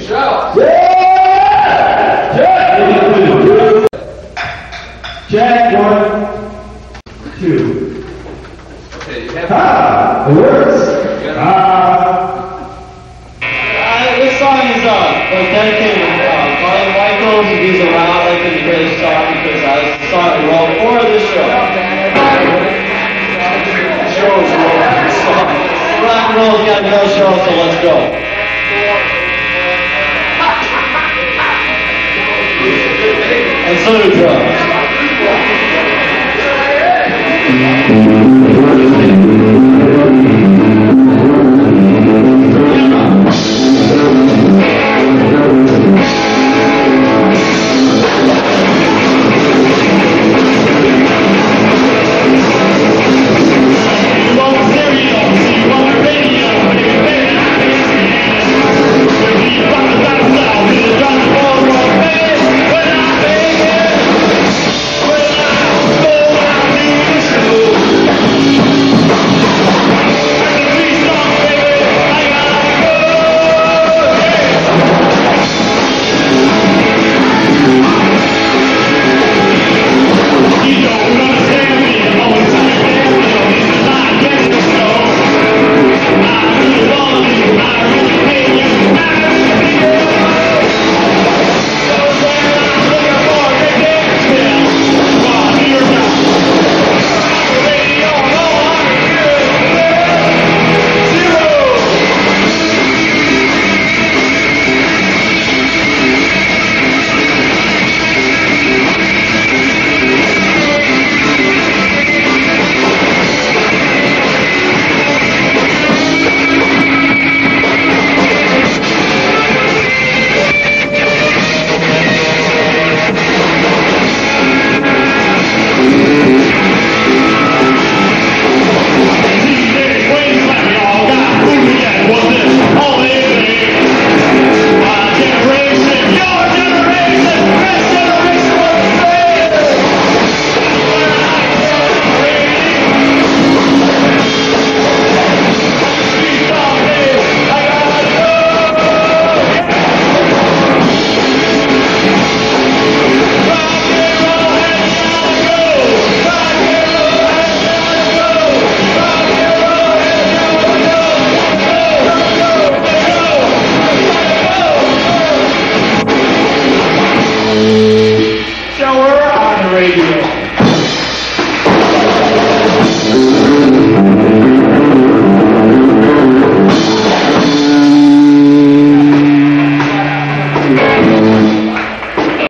Shout! Yeah! Check 1, 2. Okay, you have it works. Yeah. This song is dedicated to Brian Michaels, who he's around. I think the greatest song because I saw it well before this show. The show is rolling. Rock and roll's got no show, so let's go. And so do drugs.